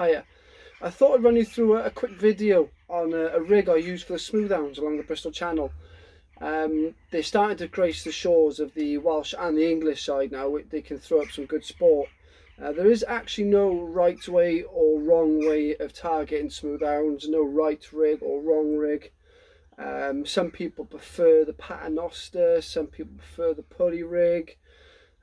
Hiya. I thought I'd run you through a quick video on a rig I use for the smoothhounds along the Bristol Channel. They're starting to grace the shores of the Welsh and the English side now. They can throw up some good sport. There is actually no right way or wrong way of targeting smoothhounds, no right rig or wrong rig. Some people prefer the Paternoster, some people prefer the pulley rig.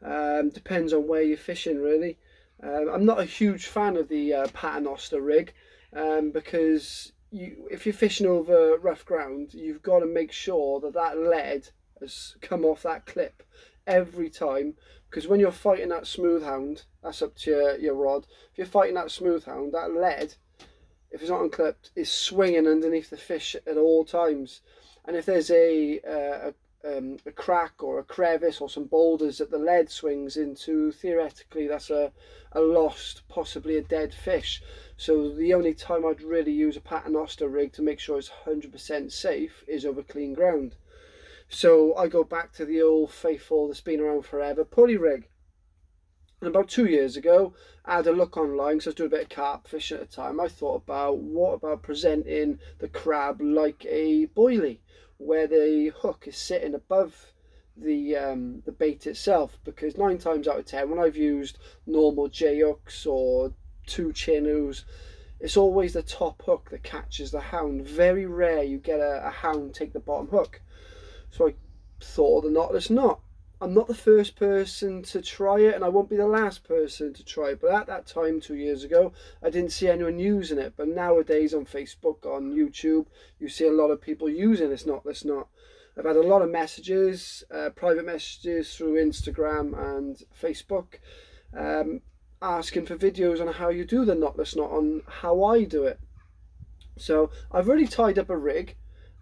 Depends on where you're fishing, really. I'm not a huge fan of the Paternoster rig because if you're fishing over rough ground, you've got to make sure that that lead has come off that clip every time, because when you're fighting that smoothhound, that's up to your rod. If you're fighting that smoothhound, that lead, if it's not unclipped, is swinging underneath the fish at all times. And if there's a crack or a crevice or some boulders that the lead swings into, theoretically that's a lost, possibly a dead fish. So the only time I'd really use a Paternoster rig to make sure it's 100% safe is over clean ground. So I go back to the old faithful that's been around forever, pulley rig. And about 2 years ago, I had a look online, because I was doing a bit of carp fishing at the time. I thought about, what about presenting the crab like a boilie, where the hook is sitting above the bait itself? Because 9 times out of 10, when I've used normal J-hooks or 2 chinos, it's always the top hook that catches the hound. Very rare you get a hound take the bottom hook. So I thought of the knotless knot. I'm not the first person to try it, and I won't be the last person to try it, but at that time, 2 years ago, I didn't see anyone using it. But nowadays on Facebook, on YouTube, you see a lot of people using this knotless knot. I've had a lot of messages, private messages through Instagram and Facebook, asking for videos on how you do the knotless knot, on how I do it. So I've already tied up a rig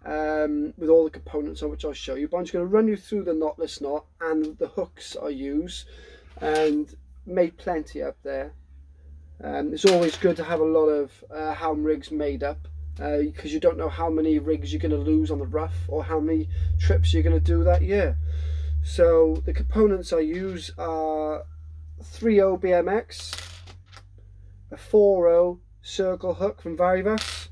with all the components on, which I'll show you, but I'm just going to run you through the knotless knot and the hooks I use, and made plenty up there. It's always good to have a lot of hound rigs made up, because you don't know how many rigs you're going to lose on the rough or how many trips you're going to do that year. So the components I use are 3/0 BMX, a 4/0 circle hook from Varivas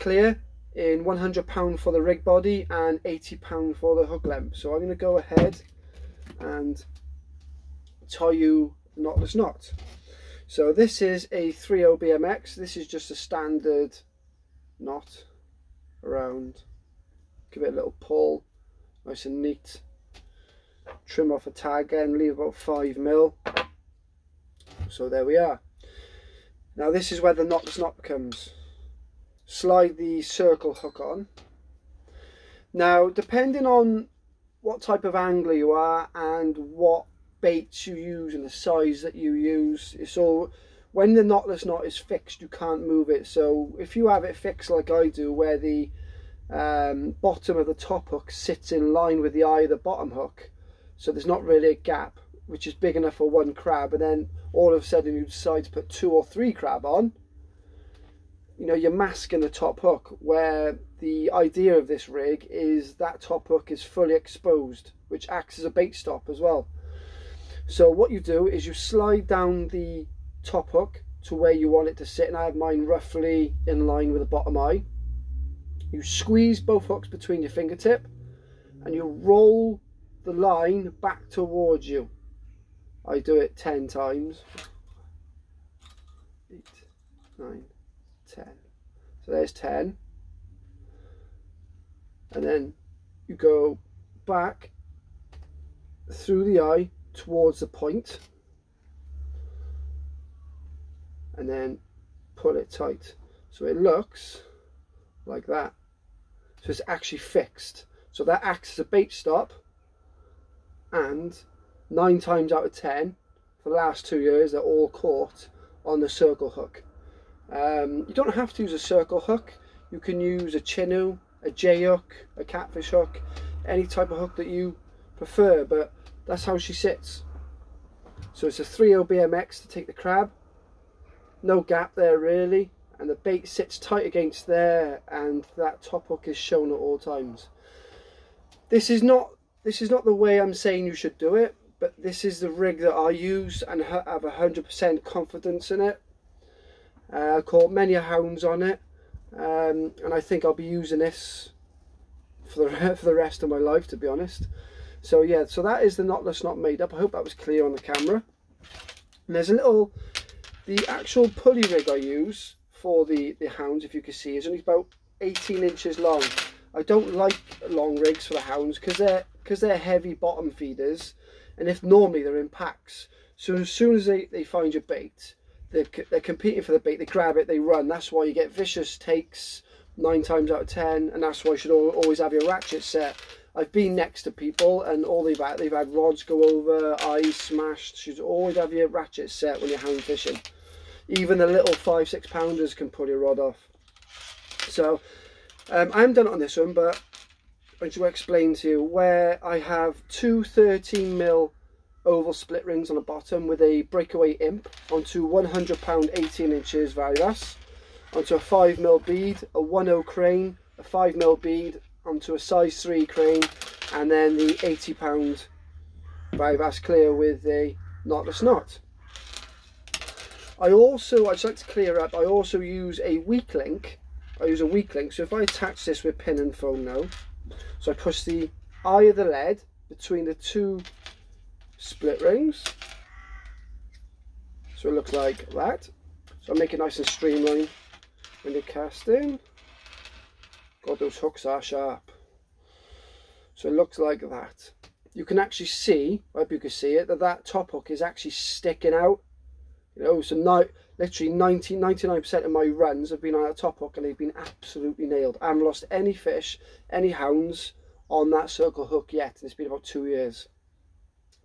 clear in £100 for the rig body and £80 for the hook length. So I'm going to go ahead and tie you the knotless knot. So this is a 3/0 BMX. This is just a standard knot around. Give it a little pull, nice and neat. Trim off a tag end, leave about 5mm. So there we are. Now this is where the knotless knot comes. Slide the circle hook on. Now, depending on what type of angler you are and what baits you use and the size that you use, so when the knotless knot is fixed, you can't move it. So if you have it fixed like I do, where the bottom of the top hook sits in line with the eye of the bottom hook, so there's not really a gap, which is big enough for one crab, and then all of a sudden you decide to put 2 or 3 crab on, you know, you're masking the top hook, where the idea of this rig is that top hook is fully exposed, which acts as a bait stop as well. So what you do is you slide down the top hook to where you want it to sit, and I have mine roughly in line with the bottom eye. You squeeze both hooks between your fingertip and you roll the line back towards you. I do it 10 times. 8, 9, 10. So there's 10, and then you go back through the eye towards the point and then pull it tight, so it looks like that. So it's actually fixed, so that acts as a bait stop, and 9 times out of 10 for the last 2 years, they're all caught on the circle hook. You don't have to use a circle hook. You can use a chino, a J-hook, a catfish hook, any type of hook that you prefer, but that's how she sits. So it's a 3/0 BMX to take the crab. No gap there really, and the bait sits tight against there, and that top hook is shown at all times. This is not the way I'm saying you should do it, but this is the rig that I use and have 100% confidence in it. I caught many hounds on it, and I think I'll be using this for the rest of my life, to be honest. So yeah, so that is the knotless knot made up. I hope that was clear on the camera. And there's a little, the actual pulley rig I use for the hounds, if you can see, is only about 18 inches long. I don't like long rigs for the hounds because they're heavy bottom feeders, and if normally they're in packs. So as soon as they find your bait, they're competing for the bait, they grab it, they run. That's why you get vicious takes 9 times out of 10, and that's why you should always have your ratchet set. I've been next to people and all they've had rods go over, eyes smashed. You should always have your ratchet set when you're hound fishing. Even the little 5-6 pounders can pull your rod off. So I haven't done it on this one, but I want to explain to you where I have two 13mm oval split rings on the bottom with a breakaway imp onto 100 pound 18 inches Varivas, onto a 5mm bead, a 1/0 crane, a 5mm bead, onto a size 3 crane, and then the 80 pound Varivas clear with a knotless knot. I just like to clear up, I also use a weak link. So if I attach this with pin and foam now, so I push the eye of the lead between the two split rings, so it looks like that. So I make it nice and streamlined when you're casting. God, those hooks are sharp. So it looks like that. You can actually see, I hope you can see it, that top hook is actually sticking out. You know, so now literally 99% of my runs have been on that top hook, and they've been absolutely nailed. I haven't lost any fish, any hounds on that circle hook yet, and it's been about 2 years.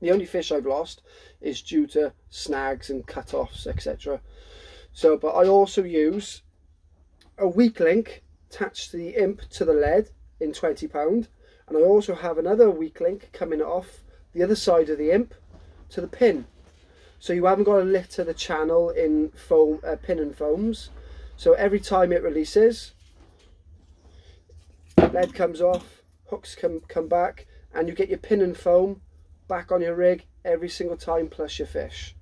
The only fish I've lost is due to snags and cut-offs, etc. So, but I also use a weak link attached to the imp to the lead in 20 pound, and I also have another weak link coming off the other side of the imp to the pin. So you haven't got to litter the channel in foam, pin and foams. So every time it releases, lead comes off, hooks come back, and you get your pin and foam back on your rig every single time, plus your fish.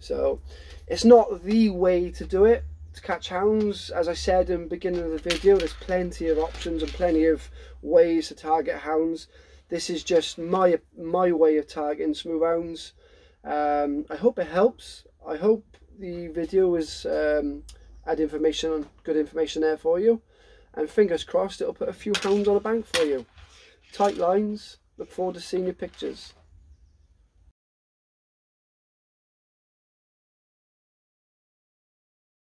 So it's not the way to do it, to catch hounds. As I said in the beginning of the video, there's plenty of options and plenty of ways to target hounds. This is just my way of targeting smoothhounds. I hope it helps. I hope the video has had information, good information there for you, and fingers crossed it'll put a few hounds on a bank for you. Tight lines, look forward to seeing your pictures.